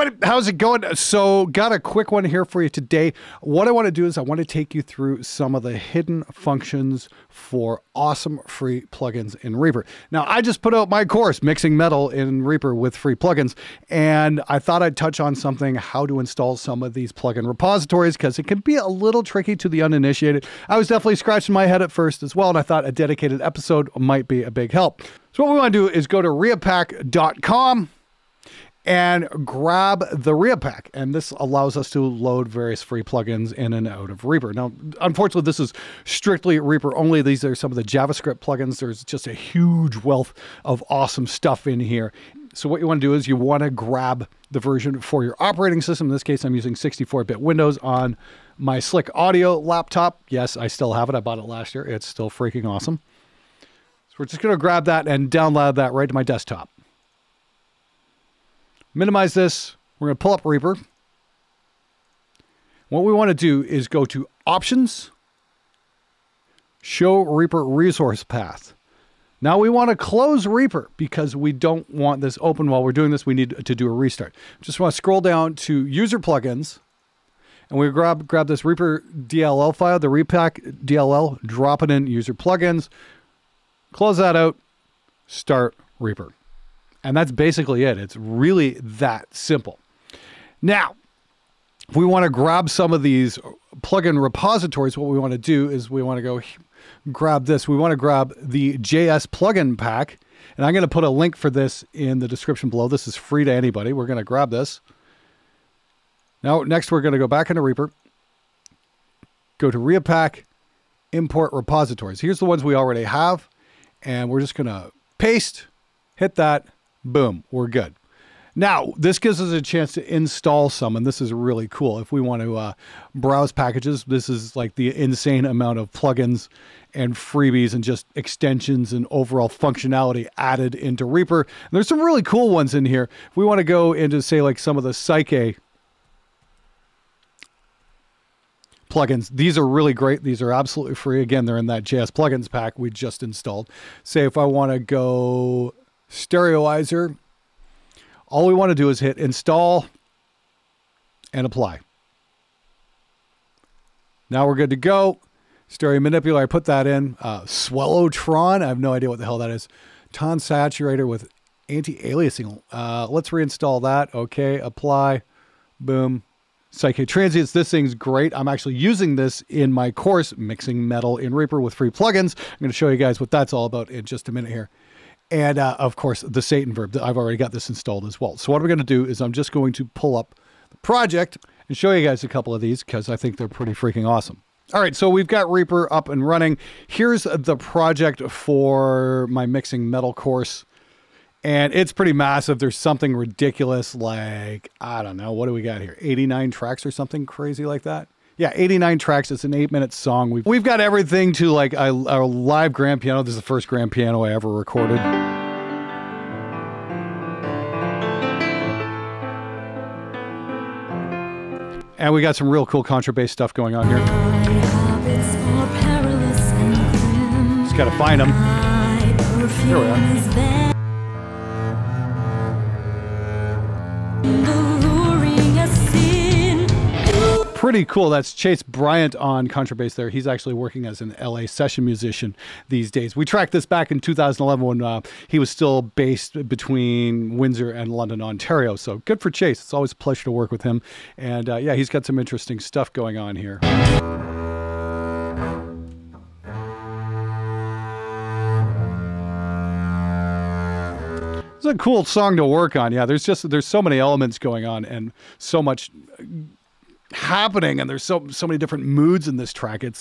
everybody, how's it going? So got a quick one here for you today. What I want to do is I want to take you through some of the hidden functions for awesome free plugins in Reaper. Now, I just put out my course, Mixing Metal in Reaper with Free Plugins, and I thought I'd touch on something, how to install some of these plugin repositories, because it can be a little tricky to the uninitiated. I was definitely scratching my head at first as well, and I thought a dedicated episode might be a big help. So what we want to do is go to reapack.com and grab the Reapack, and this allows us to load various free plugins in and out of Reaper. Now, unfortunately, this is strictly Reaper only. These are some of the JavaScript plugins. There's just a huge wealth of awesome stuff in here. So what you want to do is you want to grab the version for your operating system. In this case, I'm using 64-bit Windows on my Slick Audio laptop. Yes, I still have it. I bought it last year. It's still freaking awesome. So we're just going to grab that and download that right to my desktop. Minimize this. We're going to pull up Reaper. What we want to do is go to Options, Show Reaper Resource Path. Now we want to close Reaper because we don't want this open while we're doing this. We need to do a restart. Just want to scroll down to User Plugins, and we grab this Reaper DLL file, the Reapack DLL, drop it in User Plugins, close that out, start Reaper. And that's basically it. It's really that simple. Now, if we want to grab some of these plugin repositories, what we want to do is we want to go grab this. We want to grab the JS plugin pack. And I'm going to put a link for this in the description below. This is free to anybody. We're going to grab this. Now, next, we're going to go back into Reaper, go to Reapack, import repositories. Here's the ones we already have. And we're just going to paste, hit that. Boom, we're good. Now, this gives us a chance to install some, and this is really cool. If we want to browse packages, this is like the insane amount of plugins and freebies and just extensions and overall functionality added into Reaper. And there's some really cool ones in here. If we want to go into, say, like some of the Psyche plugins, these are really great. These are absolutely free. Again, they're in that JS plugins pack we just installed. Say if I want to go Stereoizer, all we want to do is hit install and apply. Now we're good to go. Stereo manipulator, I put that in. Swellotron, I have no idea what the hell that is. Ton saturator with anti-aliasing. Let's reinstall that. Okay, apply, boom. Psyche transients, this thing's great. I'm actually using this in my course, Mixing Metal in Reaper with Free Plugins. I'm going to show you guys what that's all about in just a minute here. And of course, the Satanverb. I've already got this installed as well. So what we're going to do is I'm just going to pull up the project and show you guys a couple of these because I think they're pretty freaking awesome. All right, so we've got Reaper up and running. Here's the project for my Mixing Metal course. And it's pretty massive. There's something ridiculous like, I don't know, what do we got here? 89 tracks or something crazy like that? Yeah, 89 tracks. It's an 8-minute song. We've got everything to like a live grand piano. This is the first grand piano I ever recorded. And we got some real cool contrabass stuff going on here. Just gotta find them. There we are. Pretty cool. That's Chase Bryant on contrabass there. He's actually working as an LA session musician these days. We tracked this back in 2011 when he was still based between Windsor and London, Ontario. So good for Chase. It's always a pleasure to work with him. And yeah, he's got some interesting stuff going on here. It's a cool song to work on. Yeah, there's so many elements going on and so much happening, and there's so many different moods in this track. It's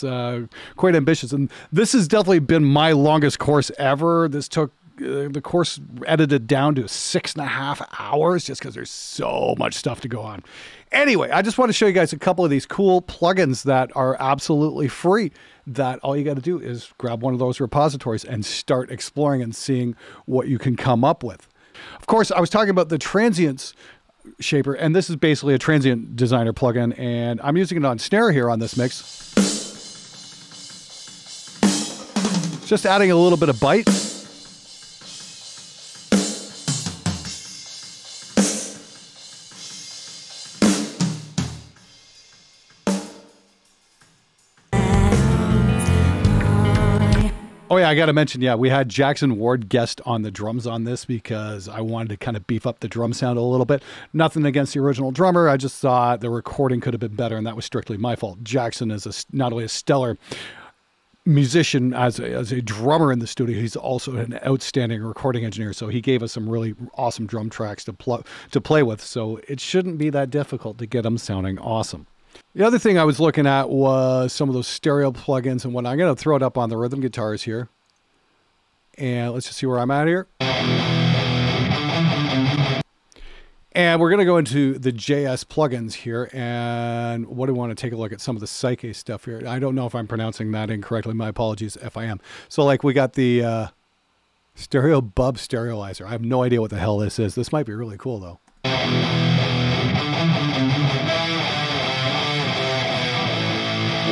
quite ambitious, and this has definitely been my longest course ever. This took the course edited down to 6.5 hours just because there's so much stuff to go on. Anyway, I just want to show you guys a couple of these cool plugins that are absolutely free that all you got to do is grab one of those repositories and start exploring and seeing what you can come up with. Of course, I was talking about the transients shaper, and this is basically a transient designer plugin, and I'm using it on snare here on this mix. Just adding a little bit of bite. Oh, yeah, I got to mention, yeah, we had Jackson Ward guest on the drums on this because I wanted to kind of beef up the drum sound a little bit. Nothing against the original drummer. I just thought the recording could have been better, and that was strictly my fault. Jackson is not only a stellar musician as a drummer in the studio, he's also an outstanding recording engineer, so he gave us some really awesome drum tracks to play with, so it shouldn't be that difficult to get them sounding awesome. The other thing I was looking at was some of those stereo plugins and whatnot. I'm going to throw it up on the rhythm guitars here. And let's just see where I'm at here. And we're going to go into the JS plugins here. And what do we want to take a look at? Some of the Psyche stuff here. I don't know if I'm pronouncing that incorrectly. My apologies if I am. So like we got the Stereoizer Stereoizer. I have no idea what the hell this is. This might be really cool though.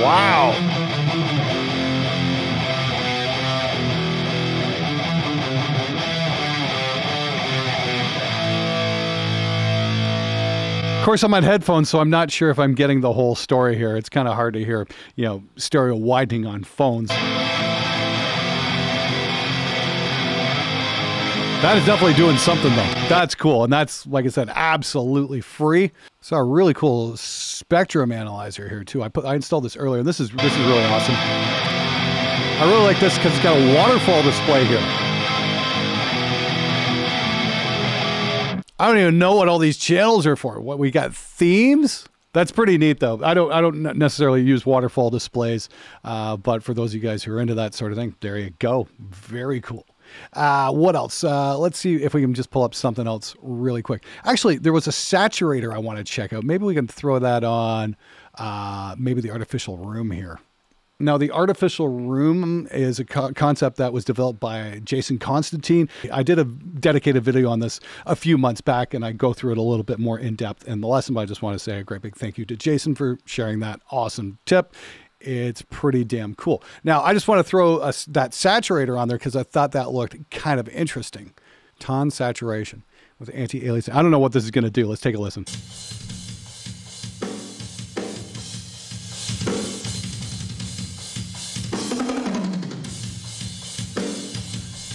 Wow. Of course, I'm on headphones, so I'm not sure if I'm getting the whole story here. It's kind of hard to hear, you know, stereo widening on phones. That is definitely doing something, though. That's cool. And that's, like I said, absolutely free. Saw a really cool spectrum analyzer here, too. I installed this earlier. This is really awesome. I really like this because it's got a waterfall display here. I don't even know what all these channels are for. What, we got themes? That's pretty neat, though. I don't necessarily use waterfall displays, but for those of you guys who are into that sort of thing, there you go. Very cool. What else? Let's see if we can just pull up something else really quick. Actually, there was a saturator I want to check out. Maybe we can throw that on, maybe the artificial room here. Now, the artificial room is a concept that was developed by Jason Constantine. I did a dedicated video on this a few months back, and I go through it a little bit more in depth in the lesson, but I just want to say a great big thank you to Jason for sharing that awesome tip. It's pretty damn cool. Now, I just want to throw that saturator on there because I thought that looked kind of interesting. Ton saturation with anti-aliasing. I don't know what this is going to do. Let's take a listen.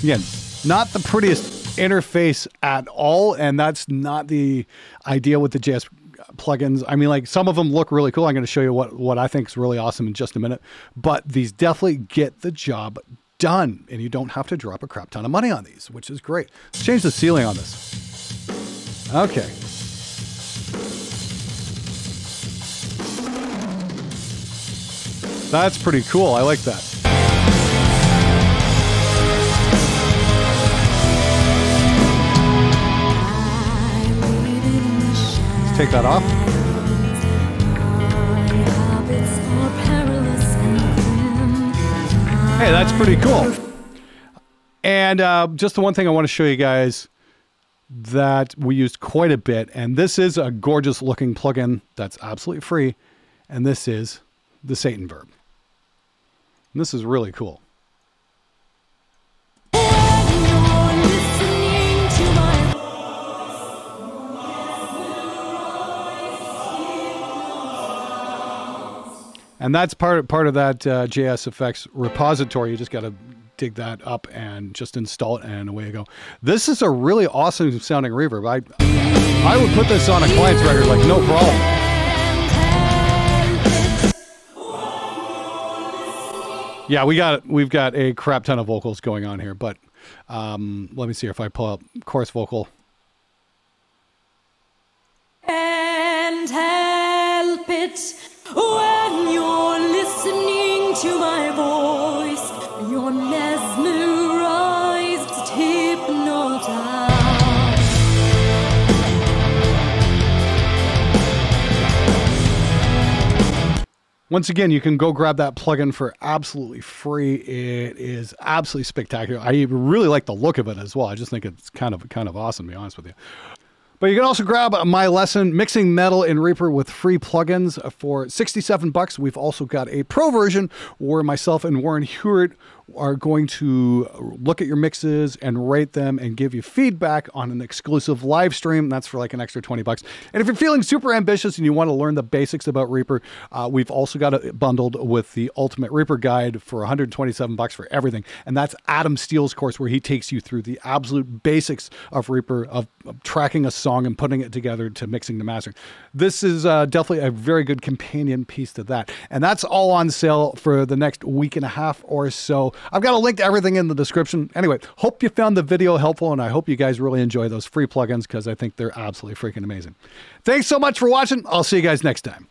Again, not the prettiest interface at all, and that's not the idea with the JS plugins. I mean, like, some of them look really cool. I'm going to show you what I think is really awesome in just a minute, but these definitely get the job done, and you don't have to drop a crap ton of money on these, which is great. Let's change the ceiling on this. Okay. That's pretty cool. I like that. Take that off. Hey, that's pretty cool. And just the one thing I want to show you guys that we used quite a bit, and this is a gorgeous looking plugin that's absolutely free, and this is the Satanverb. And this is really cool. And that's part of that JSFX repository. You just got to dig that up and just install it, and away you go. This is a really awesome sounding reverb. I would put this on a client's record, like, no problem. Yeah, we've got a crap ton of vocals going on here, but let me see if I pull up chorus vocal. And help it. When you're listening to my voice, you're mesmerized, hypnotized. Once again, you can go grab that plugin for absolutely free. It is absolutely spectacular. I really like the look of it as well. I just think it's kind of awesome, to be honest with you. But you can also grab my lesson, Mixing Metal in Reaper with Free Plugins, for $67. We've also got a pro version where myself and Warren Hewitt are going to look at your mixes and rate them and give you feedback on an exclusive live stream. That's for like an extra $20. And if you're feeling super ambitious and you want to learn the basics about Reaper, we've also got it bundled with the Ultimate Reaper Guide for $127 for everything. And that's Adam Steele's course, where he takes you through the absolute basics of Reaper, of tracking a song and putting it together to mixing to mastering. This is definitely a very good companion piece to that. And that's all on sale for the next week and a half or so. I've got a link to everything in the description. Anyway, hope you found the video helpful, and I hope you guys really enjoy those free plugins because I think they're absolutely freaking amazing. Thanks so much for watching. I'll see you guys next time.